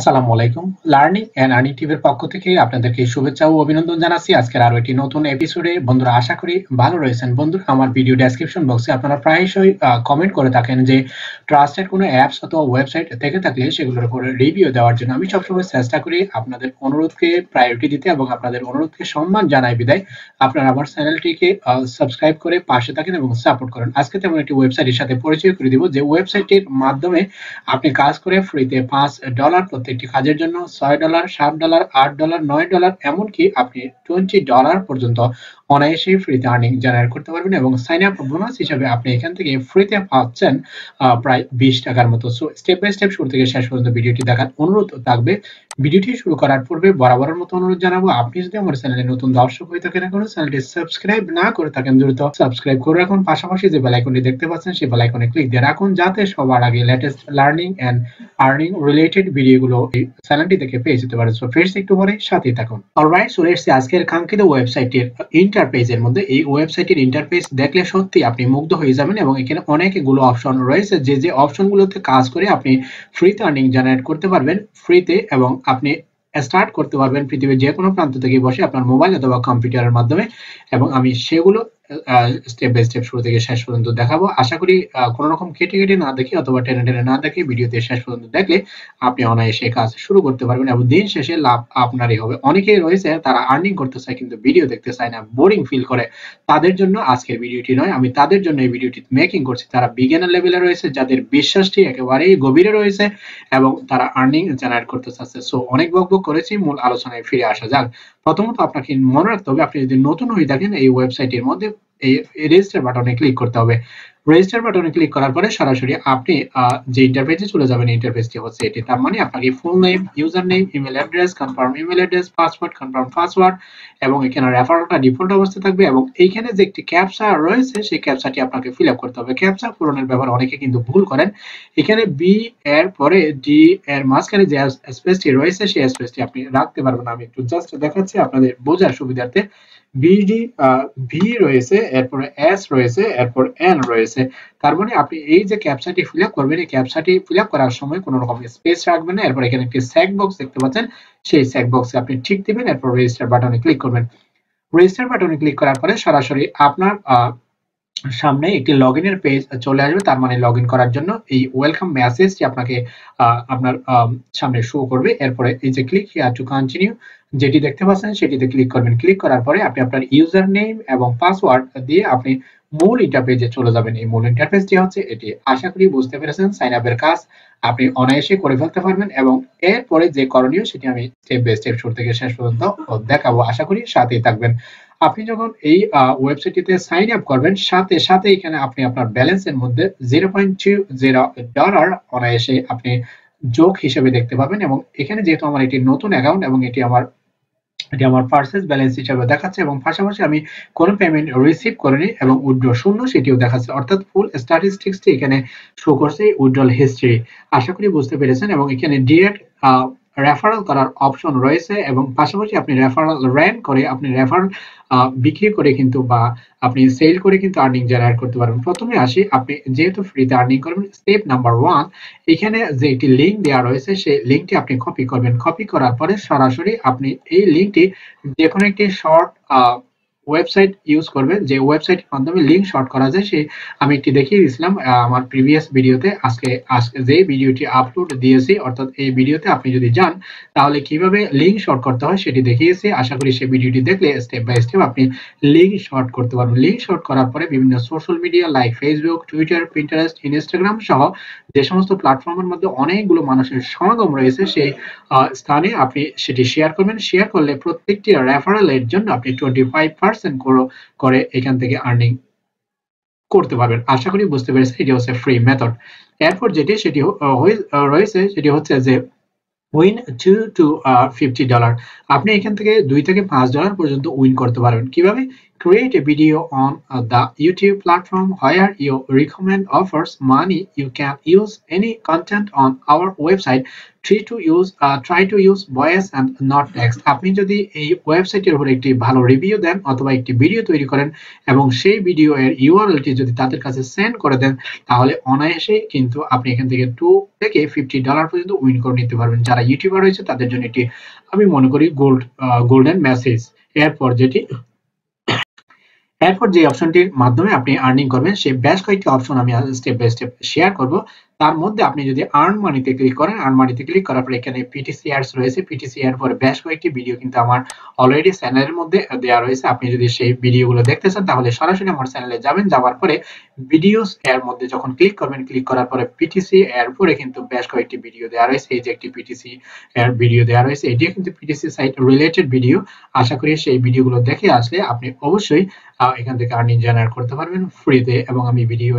আসসালামু আলাইকুম learning and earning টিভির পক্ষ থেকে আপনাদেরকে শুভেচ্ছা ও অভিনন্দন জানাচ্ছি আজকের আরো একটি নতুন এপিসোডে। বন্ধুরা আশা করি ভালো রয়েছেন। বন্ধুরা আমার ভিডিও ডেসক্রিপশন বক্সে আপনারা প্রায়শই কমেন্ট করে থাকেন যে ট্রাস্টেড কোনো অ্যাপস অথবা ওয়েবসাইট থেকে থাকলে সেগুলোর উপরে রিভিউ দেওয়ার জন্য আমি সবসময় চেষ্টা করি আপনাদের অনুরোধকে প্রায়োরিটি দিতে এবং আপনাদের অনুরোধকে সম্মান জানাই বিদায় আপনারা আমার চ্যানেলটিকে সাবস্ক্রাইব করে পাশে থাকেন এবং সাপোর্ট করেন। আজকে তেমন একটি ওয়েবসাইটের সাথে পরিচয় করে দিব যে ওয়েবসাইটের মাধ্যমে আপনি কাজ করে ফ্রিতে $5 প্রত্যেকটি কাজের জন্য $6, $7, $8, $9 এমনকি আপনি $20 পর্যন্ত অনায়াসে ফ্রিতে আর্নিং জেনারেট করতে পারবেন এবং সাইন আপ বোনাস হিসেবে আপনি এখান থেকে ফ্রিতে পাচ্ছেন প্রায় 20 টাকার মতো। সো স্টেপ বাই স্টেপ শুরু থেকে শেষ পর্যন্ত ভিডিওটি দেখার অনুরোধ থাকবে। ভিডিওটি শুরু করার পূর্বে বরাবরের মতো অনুরোধ জানাবো, আপনি যদি আমার চ্যানেলে নতুন দর্শক হয়ে থাকেন এখন চ্যানেলটি সাবস্ক্রাইব না করে থাকেন দ্রুত সাবস্ক্রাইব করে রাখুন, পাশাপাশি যে বেল আইকনটি দেখতে পাচ্ছেন সেই বেল আইকনে ক্লিক দিয়ে রাখুন যাতে সবার আগে latest learning and earning related ভিডিওগুলো এই চ্যানেলটি থেকে পেয়ে যেতে পারেন। সো ফ্রেন্ডস একটু পরে সাথেই থাকুন। অলরাইট, চলে এসেছি আজকের কাঙ্ক্ষিত ওয়েবসাইটের ইন্টারফেসের মধ্যে। এই ওয়েবসাইটের ইন্টারফেস দেখলে সত্যি আপনি মুগ্ধ হয়ে যাবেন এবং এখানে অনেকগুলো অপশন রয়েছে যে যে অপশনগুলোতে কাজ করে আপনি ফ্রিতে আর্নিং জেনারেট করতে পারবেন ফ্রিতে এবং আপনি স্টার্ট করতে পারবেন পৃথিবীর যে কোনো প্রান্ত থেকে বসে আপনার মোবাইল অথবা কম্পিউটারের মাধ্যমে এবং আমি সেগুলো স্টেপ বাই স্টেপ শুরু থেকে শেষ পর্যন্ত দেখাবো। আশা করি কোনো রকম কেটে কেটে না দেখে অথবা টেনে না দেখে ভিডিওতে শেষ পর্যন্ত দেখলে আপনি অনায়াসে কাজ শুরু করতে পারবেন এবং দিন শেষে লাভ আপনারই হবে। অনেকেই রয়েছে তারা আর্নিং করতে চায় কিন্তু ভিডিও দেখতে চায় না, বোরিং ফিল করে, তাদের জন্য আজকের ভিডিওটি নয়, আমি তাদের জন্য এই ভিডিওটি মেকিং করছি। তারা বিগিনার লেভেলে রয়েছে, যাদের বিশ্বাসটি একেবারেই গভীরে রয়েছে এবং তারা আর্নিং জেনারেট করতে চাচ্ছে। সো অনেক বকবক করেছি, মূল আলোচনায় ফিরে আসা যাক। প্রথমত আপনাকে মনে রাখতে হবে আপনি যদি নতুন হয়ে থাকেন এই ওয়েবসাইটের মধ্যে এই রেজিস্টার বাটনে ক্লিক করতে হবে। রেজিস্টার বাটনে ক্লিক করার পরে সরাসরি আপনি যে ইন্টারফেসে চলে যাবেন ইন্টারফেসটি হচ্ছে এটি। তার মানে আপনাকে full name, user name, email address, confirm email address, password, confirm password এবং এখানে রেফারেলটা ডিফল্ট অবস্থায় থাকবে এবং এইখানে যে একটি ক্যাপচা রয়েছে সেই ক্যাপচাটি আপনাকে ফিল আপ করতে হবে। ক্যাপচা পূরণের ব্যাপারে অনেকে কিন্তু ভুল করেন, এখানে বি এর পরে ডি এর মাঝখানে যে স্পেসটি রয়েছে সেই স্পেসটি আপনি রাখতে পারবেন। আমি একটু জাস্ট দেখাচ্ছি আপনাদের বোঝার সুবিধার্থে। বিডি ভি রয়েছে, এরপরে এস রয়েছে, এরপর এন রয়েছে। তার মানে আপনি এই যে ক্যাপচাটি ফিল আপ করবেন এই ক্যাপচাটি ফিল আপ করার সময় কোনো রকম স্পেস রাখবেন না। এরপর এখানে একটি চেক বক্স দেখতে পাচ্ছেন, সেই চেক বক্সে আপনি ঠিক দিবেন, এরপর রেজিস্টার বাটনে ক্লিক করবেন। রেজিস্টার বাটনে ক্লিক করার পরে সরাসরি আপনার সামনে একটি লগ ইনের পেজ চলে আসবে। তার মানে লগ ইন করার জন্য এই ওয়েলকাম মেসেজটি আপনাকে আপনার সামনে শো করবে। এরপরে এই যে ক্লিক হিয়ার টু কন্টিনিউ যেটি দেখতে পাচ্ছেন সেটিতে ক্লিক করবেন। ক্লিক করার পরে আপনি আপনার ইউজার নেম এবং পাসওয়ার্ড দিয়ে আপনি মূল ইন্টারফেসে চলে যাবেন। এই মূল ইন্টারফেসটি হচ্ছে এটি। আশা করি বুঝতে পেরেছেন সাইন আপের কাজ আপনি অনায়াসে করে ফেলতে পারবেন এবং এরপরে যে করণীয় সেটি আমি স্টেপ বাই স্টেপ শুরু থেকে শেষ পর্যন্ত দেখাবো। আশা করি সাথেই থাকবেন। আপনি যখন এই ওয়েবসাইটটিতে সাইন আপ করবেন সাথে সাথে এখানে আপনি আপনার ব্যালেন্সের মধ্যে $0.20 অনায়াসে আপনি যোগ হিসেবে দেখতে পাবেন এবং এখানে যেহেতু আমার একটি নতুন অ্যাকাউন্ট এবং এটি আমার পার্সেস ব্যালেন্স হিসেবে দেখাচ্ছে এবং পাশাপাশি আমি কোনো পেমেন্ট রিসিভ করিনি এবং উইথড্র শূন্য সেটিও দেখাচ্ছে, অর্থাৎ ফুল স্ট্যাটিস্টিক্সটি এখানে শো করছে উইথড্রল হিস্ট্রি। আশা করি বুঝতে পেরেছেন এবং এখানে ডিরেক্ট রেফারেল করার অপশন রয়েছে এবং পাশাপাশি আপনি রেফারেল রান করে আপনি রেফারেল বিক্রি করে কিন্তু বা আপনি সেল করে কিন্তু আর্নিং জেনারেট করতে পারবেন। প্রথমে আসি, আপনি যেহেতু ফ্রিতে আর্নিং করবেন স্টেপ নাম্বার 1 এখানে যে একটি লিঙ্ক দেওয়া রয়েছে সেই লিঙ্কটি আপনি কপি করবেন। কপি করার পরে সরাসরি আপনি এই লিঙ্কটি যে কোনো একটি শর্ট ওয়েবসাইট ইউজ করবেন, যে ওয়েবসাইটের মাধ্যমে লিঙ্ক শর্ট করা যায় সে আমি একটি দেখিয়ে দিয়েছিলাম আমার প্রিভিয়াস ভিডিওতে। আজকে যে ভিডিওটি আপলোড দিয়েছি অর্থাৎ এই ভিডিওতে আপনি যদি যান তাহলে কিভাবে লিঙ্ক শর্ট করতে হয় সেটি দেখিয়েছি। আশা করি সেই ভিডিওটি দেখলে স্টেপ বাই স্টেপ আপনি লিঙ্ক শর্ট করতে পারবেন। লিঙ্ক শর্ট করার পরে বিভিন্ন social media like Facebook, Twitter, Pinterest, Instagram সহ যে সমস্ত প্ল্যাটফর্মের মধ্যে অনেকগুলো মানুষের সমাগম রয়েছে সেই স্থানে আপনি সেটি শেয়ার করবেন। শেয়ার করলে প্রত্যেকটি রেফারেলের জন্য আপনি 25% করে এখান থেকে আর্নিং করতে পারবেন। আশা করি বুঝতে পেরেছেন, এটি হচ্ছে ফ্রি মেথড। এরপর যেটি সেটি রয়েছে সেটি হচ্ছে যে উইন $2 to $50 আপনি এখান থেকে $2 থেকে $5 পর্যন্ত উইন করতে পারবেন। কিভাবে? create a video on the YouTube platform where you recommend offers money. You can use any content on our website. Try to use voice and not text. আপনি যদি এই ওয়েবসাইটের উপর একটি ভালো রিভিউ দেন অথবা একটি ভিডিও তৈরি করেন এবং সেই ভিডিও এর ইউআরএলটি যদি তাদের কাছে সেন্ড করে দেন তাহলে অনায়াসে কিন্তু আপনি এখান থেকে $2 থেকে $50 পর্যন্ত উইন করে নিতে পারবেন। যারা ইউটিউবার হয়েছে তাদের জন্য এটি আমি মনে করি গোল্ডেন মেসেজ। এরপর যে অপশনটির মাধ্যমে আপনি আর্নিং করবেন সেই বেশ কয়েকটি অপশন আমি স্টেপ বাই স্টেপ শেয়ার করব। তার মধ্যে আপনি যদি আর্ন মানিতে ক্লিক করেন, আর্ন মানিতে ক্লিক করার পরে এখানে পিটিসি অ্যাডস রয়েছে। পিটিসি অ্যাড পরে বেশ কয়েকটি ভিডিও কিন্তু আমার অলরেডি চ্যানেলের মধ্যে দেওয়া রয়েছে। আপনি যদি সেই ভিডিওগুলো দেখতে চান তাহলে সরাসরি আমার চ্যানেলে যাবেন, যাওয়ার পরে ভিডিওস এর মধ্যে যখন ক্লিক করবেন, ক্লিক করার পরে পিটিসি এর পরে কিন্তু বেশ কয়েকটি ভিডিও দেওয়া রয়েছে। এই যে একটি পিটিসি এর ভিডিও দেওয়া রয়েছে, এটিও কিন্তু পিটিসি সাইট রিলেটেড ভিডিও। আশা করি সেই ভিডিওগুলো দেখে আসলে আপনি অবশ্যই এখান থেকে আর্নিং জেনারেট করতে পারবেন ফ্রিতে। এবং আমি ভিডিও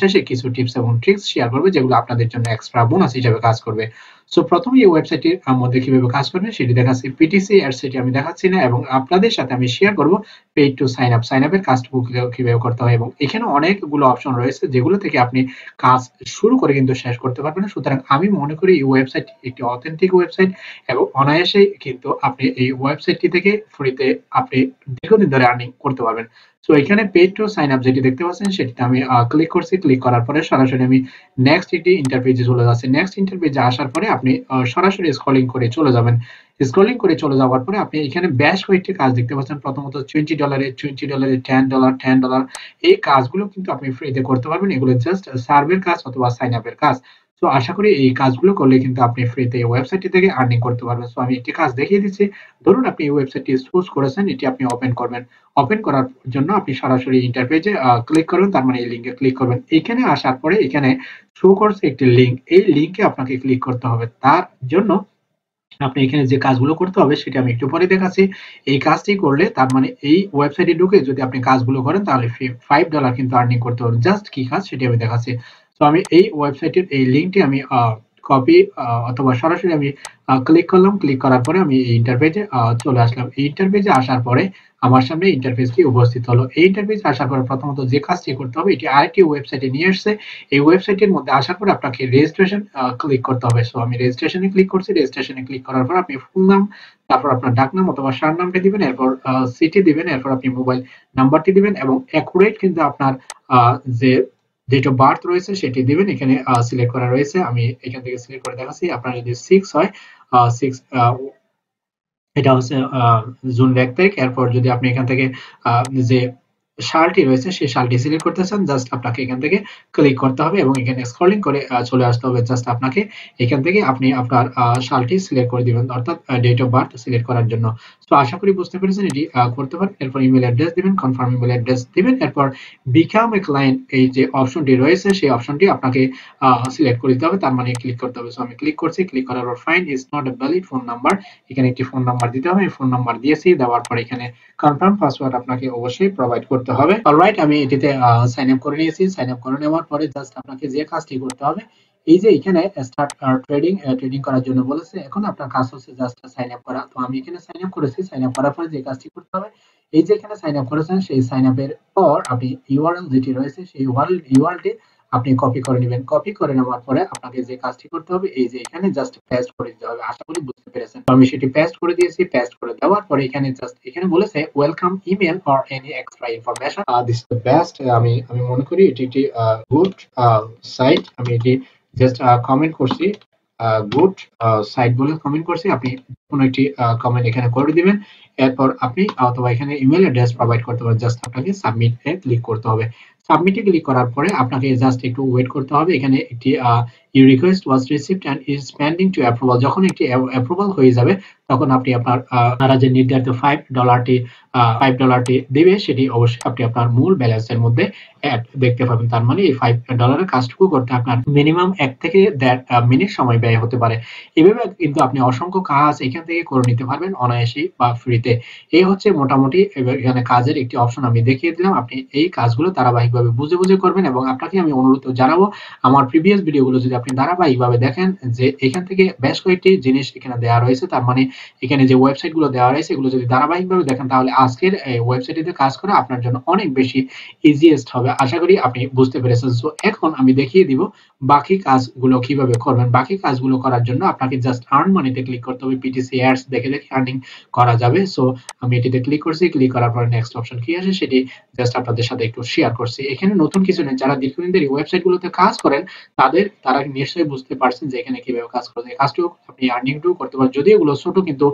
শেষে কিছু টিপস এবং ট্রিক্স শেয়ার করবে যেগুলো আপনাদের জন্য এক্সট্রা বোনাস হিসেবে কাজ করবে। সো প্রথমে এই ওয়েবসাইটের মধ্যে কিভাবে কাজ করবে সেটি দেখাচ্ছি। পিটিসি অ্যাড সেটি আমি দেখাচ্ছি না এবং আপনাদের সাথে আমি শেয়ার করব paid to sign up, sign আপের কাজটুকু কিভাবে করতে হয়। এবং এখানে অনেকগুলো অপশন রয়েছে যেগুলো থেকে আপনি কাজ শুরু করে কিন্তু শেষ করতে পারবেন। সুতরাং আমি মনে করি এই ওয়েবসাইট একটি অথেন্টিক ওয়েবসাইট এবং অনায়াসেই কিন্তু আপনি এই ওয়েবসাইটটি থেকে ফ্রিতে আপনি দীর্ঘদিন ধরে আর্নিং করতে পারবেন। সো এখানে পেইড টু সাইন আপ যেটি দেখতে পাচ্ছেন সেটিতে আমি ক্লিক করছি। ক্লিক করার পরে সরাসরি আমি নেক্সট একটি ইন্টারপেজে চলে যাচ্ছি। নেক্সট ইন্টারপেজে আসার পরে আপনি সরাসরি স্ক্রলিং করে চলে যাবেন। স্ক্রলিং করে চলে যাওয়ার পরে আপনি এখানে বেশ কয়েকটি কাজ দেখতে পাচ্ছেন। প্রথমত $20, $10, $10 এই কাজগুলো কিন্তু আপনি ফ্রিতে করতে পারবেন। এগুলো জাস্ট সার্ভের কাজ অথবা সাইন আপের কাজ। তো আশা করি এই কাজগুলো করলে কিন্তু আপনি ফ্রিতে এই ওয়েবসাইটটি থেকে আর্নিং করতে পারবেন। সো আমি একটি কাজ দেখিয়ে দিচ্ছি। ধরুন আপনি এই ওয়েবসাইটটি চুজ করেছেন, এটি আপনি ওপেন করবেন। ওপেন করার জন্য আপনি সরাসরি ইন্টারপেজে ক্লিক করুন, তার মানে এই লিঙ্কে ক্লিক করবেন। এখানে আসার পরে এখানে শো করছে একটি লিঙ্ক, এই লিঙ্কে আপনাকে ক্লিক করতে হবে। তার জন্য আপনি এখানে যে কাজগুলো করতে হবে সেটা আমি একটু পরে দেখাচ্ছি। এই কাজটি করলে তার মানে এই ওয়েবসাইটে ঢুকে যদি আপনি কাজগুলো করেন তাহলে $5 কিন্তু আর্নিং করতে পারবেন। জাস্ট কি কাজ সেটি আমি দেখাচ্ছি। তো আমি এই ওয়েবসাইটের এই লিঙ্কটি আমি কপি অথবা সরাসরি আমি ক্লিক করলাম। ক্লিক করার পরে আমি এই ইন্টারপেজে চলে আসলাম। এই ইন্টারপেজে আসার পরে আমার সামনে ইন্টারপেজটি উপস্থিত হলো। এই ইন্টারপেজে আসার পরে প্রথমত যে কাজটি করতে হবে, এটি আরেকটি ওয়েবসাইটে নিয়ে আসছে। এই ওয়েবসাইটের মধ্যে আসার পরে আপনাকে রেজিস্ট্রেশন ক্লিক করতে হবে। সো আমি রেজিস্ট্রেশনে ক্লিক করছি। রেজিস্ট্রেশনে ক্লিক করার পর আপনি ফুল নাম, তারপর আপনার ডাকনাম অথবা সার নামটি দিবেন, এরপর সিটি দিবেন, এরপর আপনি মোবাইল নাম্বারটি দিবেন এবং অ্যাকুরেট কিন্তু আপনার যে ডেট অফ বার্থ রয়েছে সেটি দিবেন। এখানে সিলেক্ট করা রয়েছে, আমি এখান থেকে সিলেক্ট করে দেখাচ্ছি। আপনার যদি 6 হয় 6 এটা হচ্ছে জুন 1 তারিখ। এরপর যদি আপনি এখান থেকে যে সালটি রয়েছে সেই সালটি সিলেক্ট করতে চান জাস্ট আপনাকে এখান থেকে ক্লিক করতে হবে এবং এখানে স্ক্রলিং করে চলে আসতে হবে। জাস্ট আপনাকে এখান থেকে আপনি আপনার সালটি সিলেক্ট করে দিবেন, অর্থাৎ ডেট অফ বার্থ সিলেক্ট করার জন্য। তো আশা করি বুঝতে পেরেছেন এটি করতে পারেন। এরপর ইমেল অ্যাড্রেস দিবেন, কনফার্ম ইমেল অ্যাড্রেস দিবেন। এরপর বিকাম এ ক্লায়েন্ট এই যে অপশনটি রয়েছে সেই অপশনটি আপনাকে সিলেক্ট করে দিতে হবে, তার মানে ক্লিক করতে হবে। সো আমি ক্লিক করছি। ক্লিক করার পর find is not a valid phone number, এখানে একটি ফোন নাম্বার দিতে হবে। ফোন নাম্বার দিয়েছি, দেওয়ার পর এখানে কনফার্ম পাসওয়ার্ড আপনাকে অবশ্যই প্রোভাইড করতে হবে। অলরাইট, আমি এটিতে সাইন আপ করে নিয়েছি। সাইন আপ করে নেওয়ার পরে জাস্ট আপনাকে যে কাজটি করতে হবে, এই যে এখানে স্টার্ট ট্রেডিং করার জন্য বলেছে। এখন আপনার কাজ হচ্ছে জাস্ট সাইন আপ করা। তো আমি এখানে সাইন আপ করেছি। সাইন আপ করার পরে যে কাজটি করতে হবে, এই যে এখানে সাইন আপ করেছেন সেই সাইন আপের পর আপনি ইউআরএল যেটি রয়েছে সেই ইউআরএলটি আপনি কপি করে নেবেন। কপি করে নেওয়ার পরে আপনাকে যে কাজটি করতে হবে, এই যে এখানে জাস্ট পেস্ট করে দিতে হবে। আশা করি বুঝতে পেরেছেন। আমি সেটি পেস্ট করে দিয়েছি। পেস্ট করে দেওয়ার পরে এখানে জাস্ট এখানে বলেছে welcome email or any extra information. This is the best. আমি মনে করি এটি একটি গুড সাইট। আমি এটি জাস্ট কমেন্ট করছি, গুড সাইট বলে কমেন্ট করছি। আপনি কোনো একটি কমেন্ট এখানে করে দিবেন। এরপর আপনি অথবা এখানে ইমেল অ্যাড্রেস প্রোভাইড করতে পারেন। জাস্ট আপনাকে সাবমিট এ ক্লিক করতে হবে। সাবমিটে ক্লিক করার পরে আপনাকে জাস্ট একটু ওয়েট করতে হবে। এখানে একটি you request was received and is pending to approval, যখন একটি অ্যাপ্রুভাল হয়ে যাবে তখন আপনি আপনার যে নির্ধারিত $5 দেবে সেটি অবশ্যই আপনি আপনার মূল ব্যালেন্সের মধ্যে অ্যাড দেখতে পাবেন। তার মানে এই $5 কাজটুকু করতে আপনার মিনিমাম 1 থেকে 1.5 মিনিট সময় ব্যয় হতে পারে। এভাবে কিন্তু আপনি অসংখ্য কাজ এখান থেকে করে নিতে পারবেন অনায়াসেই বা ফ্রিতে। এই হচ্ছে মোটামুটি এখানে কাজের একটি অপশন আমি দেখিয়ে দিলাম। আপনি এই কাজগুলো ধারাবাহিকভাবে ভাবে বুঝে বুঝে করবেন এবং আপনাকে আমি অনুরোধ জানাবো আমার প্রিভিয়াস ভিডিওগুলো যদি আপনি ধারাবাহিকভাবে দেখেন যে এখান থেকে বেশ কয়েকটি জিনিস এখানে দেওয়া রয়েছে তার মানে এখানে যে ওয়েবসাইটগুলো দেওয়া রয়েছে এগুলো যদি ধারাবাহিকভাবে দেখেন তাহলে আজকের এই ওয়েবসাইটে কাজ করা আপনার জন্য অনেক বেশি ইজিয়েস্ট হবে আশা করি আপনি বুঝতে পেরেছেন সো এখন আমি দেখিয়ে দিব বাকি কাজগুলো কিভাবে করবেন বাকি কাজগুলো করার জন্য আপনাকে জাস্ট আর্ন মানিতে ক্লিক করতে হবে পিটিসি অ্যাডস দেখে দেখে আর্নিং করা যাবে সো আমি এটিতে ক্লিক করছি ক্লিক করার পর নেক্সট অপশন কি আসে সেটি জাস্ট আপনাদের সাথে একটু শেয়ার করছি এখানে নতুন কিছু নেই যারা দীর্ঘদিন ধরে ওয়েবসাইটগুলোতে কাজ করেন তারা নিশ্চয়ই বুঝতে পারছেন যে এখানে কিভাবে কাজ করতে হয় কাজটিও আপনি আর্নিংটাও করতে পারেন যদিও এগুলো ছোট কিন্তু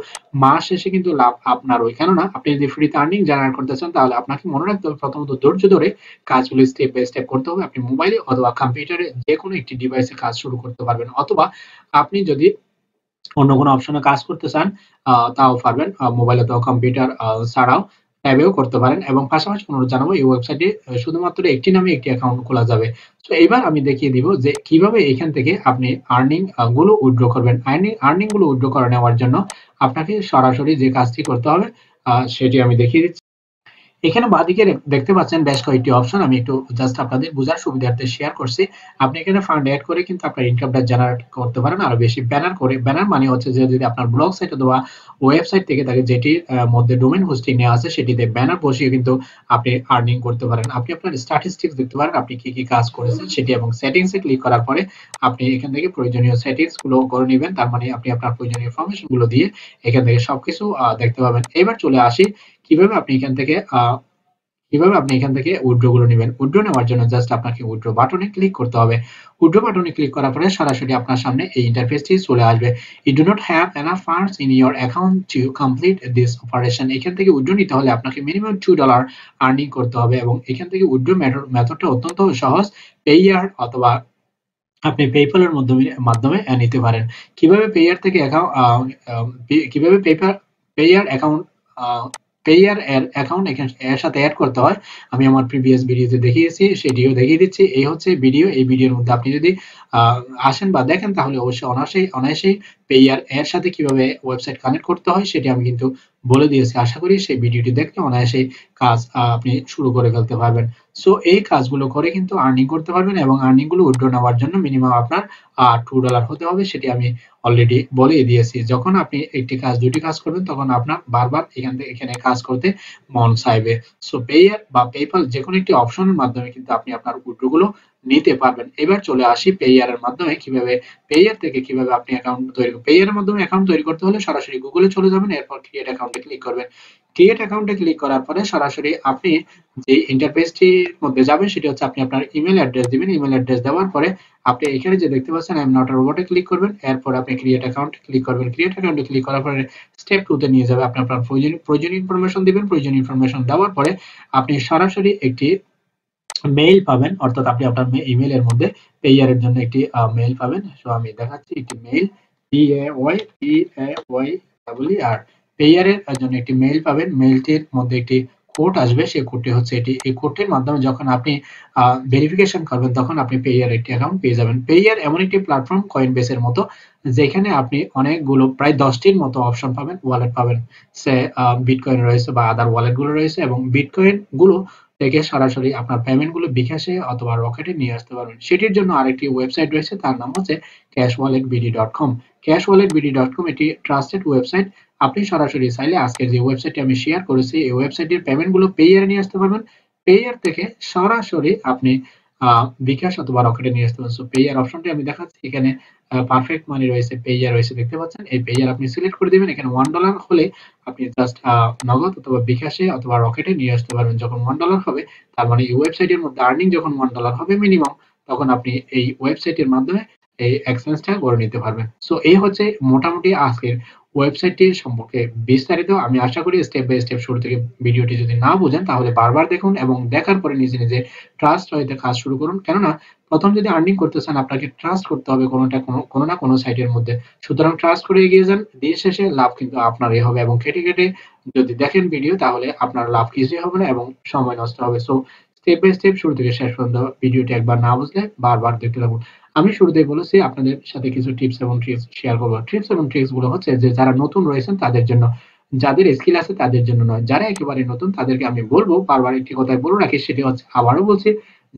মাস শেষে কিন্তু লাভ আপনার ওই কেননা আপনি যদি ফ্রিতে আর্নিং জেনারেট করতে চান তাহলে আপনাকে মনে রাখতে হবে প্রথমত ধৈর্য ধরে কাজগুলো স্টেপ বাই স্টেপ করতে হবে আপনি মোবাইলে অথবা কম্পিউটারে যে কোনো একটি ডিভাইসে কাজ শুরু করতে পারবেন অথবা আপনি যদি অন্য কোনো অপশনে কাজ করতে চান তাও পারবেন মোবাইল অথবা কম্পিউটার ছাড়াও ট্যাবেও করতে পারেন এবং পাশাপাশি অনুরোধ জানাবো এই ওয়েবসাইটে শুধুমাত্র একটি নামে একটি অ্যাকাউন্ট খোলা যাবে তো এবার আমি দেখিয়ে দিব যে কিভাবে এখান থেকে আপনি আর্নিং গুলো উইথড্র করবেন আর্নিং গুলো উইথড্র করে নেওয়ার জন্য আপনাকে সরাসরি যে কাজটি করতে হবে সেটি আমি দেখিয়ে দিচ্ছি এখানে বাদিকে দেখতে পাচ্ছেন বেশ কয়েকটি অপশন আমি একটু জাস্ট আপনাদের বোঝার সুবিধার্থে শেয়ার করছি আপনি এখানে ফান্ড অ্যাড করে কিন্তু আপনার ইনকামটা জেনারেট করতে পারেন আর বেশি ব্যানার করে ব্যানার মানে হচ্ছে যে যদি আপনার ব্লগ সাইট অথবা ওয়েবসাইট থেকে থাকে যেটির মধ্যে ডোমেইন হোস্টিং নেওয়া আছে সেটিতে ব্যানার বসিয়ে কিন্তু আপনি আর্নিং করতে পারেন আপনি আপনার স্ট্যাটিস্টিক্স দেখতে পারেন আপনি কি কি কাজ করেছেন সেটি এবং সেটিংসে ক্লিক করার পরে আপনি এখান থেকে প্রয়োজনীয় সেটিংসগুলো করে নেবেন তার মানে আপনি আপনার প্রয়োজনীয় ইনফরমেশনগুলো দিয়ে এখান থেকে সবকিছু দেখতে পাবেন এবার চলে আসি কিভাবে আপনি এখান থেকে উইথড্র গুলো নেবেন উইথড্র নেওয়ার জন্য জাস্ট আপনাকে উইথড্র বাটনে ক্লিক করতে হবে উইথড্র বাটনে ক্লিক করার পরে সরাসরি আপনার সামনে এই ইন্টারফেসটি চলে আসবে you do not have enough funds in your account to complete this operation এখান থেকে উইথড্র নিতে হলে আপনাকে মিনিমাম $2 আর্নিং করতে হবে এবং এখান থেকে উইথড্র মেথডটা অত্যন্ত সহজ পেইয়ার অথবা আপনি PayPal এর মাধ্যমে নিতে পারেন কিভাবে পেইয়ার থেকে কিভাবে পেইয়ার অ্যাকাউন্ট পেয়ার অ্যাকাউন্ট এর সাথে অ্যাড করতে হয় আমি আমার প্রিভিয়াস ভিডিওতে দেখিয়েছি সেটিও দেখিয়ে দিচ্ছি এই হচ্ছে ভিডিও এই ভিডিওর মধ্যে আপনি যদি আসেন বা দেখেন তাহলে অবশ্যই অনায়াসেই পেয়ার এর সাথে কিভাবে ওয়েবসাইট কানেক্ট করতে হয় সেটি আমি কিন্তু বলে দিয়েছি আশা করি সেই ভিডিওটি দেখলে অনায়াসেই কাজ আপনি শুরু করে ফেলতে পারবেন সো এই কাজগুলো করে কিন্তু আর্নিং করতে পারবেন এবং আর্নিং গুলো উইথড্র নেওয়ার জন্য মিনিমাম আপনার $2 হতে হবে সেটি আমি অলরেডি বলে দিয়েছি যখন আপনি একটি কাজ দুটি কাজ করবেন তখন আপনার বারবার এখানে কাজ করতে মন চাইবে সো পেয়ার বা PayPal যে কোনো একটি অপশনের মাধ্যমে কিন্তু আপনি আপনার উইথড্র গুলো নিতে পারবেন এবার চলে আসি পেয়ার এর মাধ্যমে কিভাবে পেয়ার থেকে কিভাবে আপনি অ্যাকাউন্ট তৈরি পেয়ার এর মাধ্যমে অ্যাকাউন্ট তৈরি করতে হলে সরাসরি গুগলে চলে যাবেন এরপর ক্রিয়েট অ্যাকাউন্টে ক্লিক করবেন ক্রিয়েট অ্যাকাউন্টে ক্লিক করার পরে সরাসরি আপনি যে ইন্টারফেসটির মধ্যে যাবেন সেটা হচ্ছে আপনি আপনার ইমেল অ্যাড্রেস দিবেন ইমেল অ্যাড্রেস দেওয়ার পরে আপনি এখানে যে দেখতে পাচ্ছেন আই এম নট আ রোবটে ক্লিক করবেন এরপর আপনি ক্রিয়েট অ্যাকাউন্ট ক্লিক করবেন ক্রিয়েট অ্যাকাউন্টে ক্লিক করার পরে স্টেপ 2 তে নিয়ে যাবে আপনি আপনার প্রয়োজনীয় ইনফরমেশন দিবেন প্রয়োজনীয় ইনফরমেশন দেওয়ার পরে আপনি সরাসরি একটি মেইল পাবেন অর্থাৎ আপনি আপনার ইমেল এর মধ্যে পেয়ার এর জন্য একটি মেইল পাবেন সো আমি দেখাচ্ছি একটি মেইল PAYPAYWR পেয়ার এর জন্য একটি মেইল পাবেন মেইলটির মধ্যে একটি কোড আসবে সেই কোডটি হচ্ছে এটি এই কোডটির মাধ্যমে যখন আপনি ভেরিফিকেশন করবেন তখন আপনি পেয়ার একটি অ্যাকাউন্ট পেয়ে যাবেন পেয়ার এমন একটি প্ল্যাটফর্ম কয়েনবেসের মতো যেখানে আপনি অনেকগুলো প্রায় 10টির মতো অপশন পাবেন ওয়ালেট পাবেন সে বিটকয়েন রয়েছে বা আদার ওয়ালেট গুলো রয়েছে এবং বিটকয়েন গুলো থেকে সরাসরি আপনার পেমেন্ট গুলো বিকাশে অথবা রকেটে নিয়ে আসতে পারবেন সেটির জন্য আরেকটি ওয়েবসাইট রয়েছে তার নাম হচ্ছে cashwalletbd.com cashwalletbd.com এটি ট্রাস্টেড ওয়েবসাইট আপনি সরাসরি চাইলে আজকে যে ওয়েবসাইটটি আমি শেয়ার করেছি এই ওয়েবসাইটের পেমেন্ট গুলো পেয়ারে নিয়ে আসতে পারবেন পেয়ার থেকে সরাসরি আপনি বিকাশ অথবা রকেটে নিয়ে আসতে পারবেন সো পেয়ার অপশনটি আমি দেখাচ্ছি এখানে পারফেক্ট মানি রয়েছে পেয়ার রয়েছে দেখতে পাচ্ছেন এই পেয়ার আপনি সিলেক্ট করে দিবেন এখানে $1 হলে আপনি জাস্ট নগদ অথবা বিকাশে অথবা রকেটে নিয়ে আসতে পারবেন যখন $1 হবে তার মানে এই ওয়েবসাইটের মধ্যে আর্নিং যখন $1 হবে মিনিমাম তখন আপনি এই ওয়েবসাইটের মাধ্যমে এই এক্সচেঞ্জটা করে নিতে পারবেন সো এই হচ্ছে মোটামুটি আজকের ওয়েবসাইটটির সম্পর্কে বিস্তারিত আমি আশা করি স্টেপ বাই স্টেপ শুরু থেকে ভিডিওটি যদি না বুঝেন তাহলে বারবার দেখুন এবং দেখার পরে নিজে নিজে ট্রাস্ট হইতে কাজ শুরু করুন কেননা প্রথম যদি আর্নিং করতে চান আপনাকে ট্রাস্ট করতে হবে কোনো না কোনো সাইটের মধ্যে সুতরাং ট্রাস্ট করে এগিয়ে যান দিন শেষে লাভ কিন্তু আপনারই হবে এবং কেটে কেটে যদি দেখেন ভিডিও তাহলে আপনার লাভ কিছুই হবে না এবং সময় নষ্ট হবে সো স্টেপ বাই স্টেপ শুরু থেকে শেষ পর্যন্ত ভিডিওটি একবার না বুঝলে বারবার দেখতে থাকুন আমি শুরুতেই বলেছি আপনাদের সাথে কিছু টিপস এবং ট্রিক্স শেয়ার করব টিপস এবং ট্রিক্স গুলো হচ্ছে যে যারা নতুন রয়েছেন তাদের জন্য যাদের স্কিল আছে তাদের জন্য নয় যারা একেবারে নতুন তাদেরকে আমি বলবো বারবার একটি কথাই বলে রাখি সেটি হচ্ছে আবারও বলছি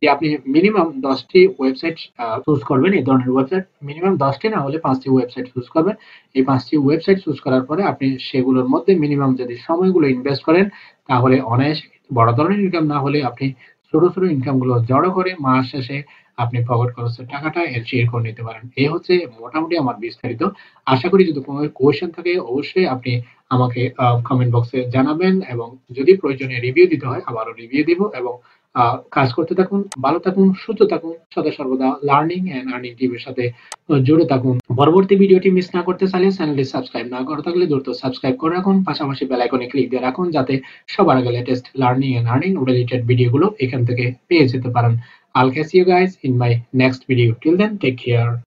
যে আপনি মিনিমাম 10টি ওয়েবসাইট চুজ করবেন। এই ধরনের ওয়েবসাইট মিনিমাম 10টি না হলে 5টি ওয়েবসাইট চুজ করবেন। এই 5টি ওয়েবসাইট চুজ করার পরে আপনি সেগুলোর মধ্যে মিনিমাম যদি সময়গুলো ইনভেস্ট করেন তাহলে অনায়াসে বড় ধরনের ইনকাম না হলে আপনি ছোট ছোট ইনকামগুলো জড়ো করে মাস শেষে আপনি পকেট খরচের টাকাটা শেয়ার করে নিতে পারেন। এই হচ্ছে মোটামুটি আমার বিস্তারিত। আশা করি যদি কোনো কোয়েশ্চেন থাকে অবশ্যই আপনি আমাকে কমেন্ট বক্সে জানাবেন এবং যদি প্রয়োজনে রিভিউ দিতে হয় আবারও রিভিউ দিব এবং কাজ করতে থাকুন। ভালো থাকুন, সুস্থ থাকুন, সদা সর্বদা লার্নিং অ্যান্ড আর্নিং টিভির সাথে জুড়ে থাকুন। পরবর্তী ভিডিওটি মিস না করতে চাইলে চ্যানেলটি সাবস্ক্রাইব না করে থাকলে দ্রুত সাবস্ক্রাইব করে রাখুন, পাশাপাশি বেল আইকনে ক্লিক দিয়ে রাখুন যাতে সবার আগে latest learning and earning related ভিডিওগুলো এখান থেকে পেয়ে যেতে পারেন। I'll catch you guys in my next video. Till then, take care.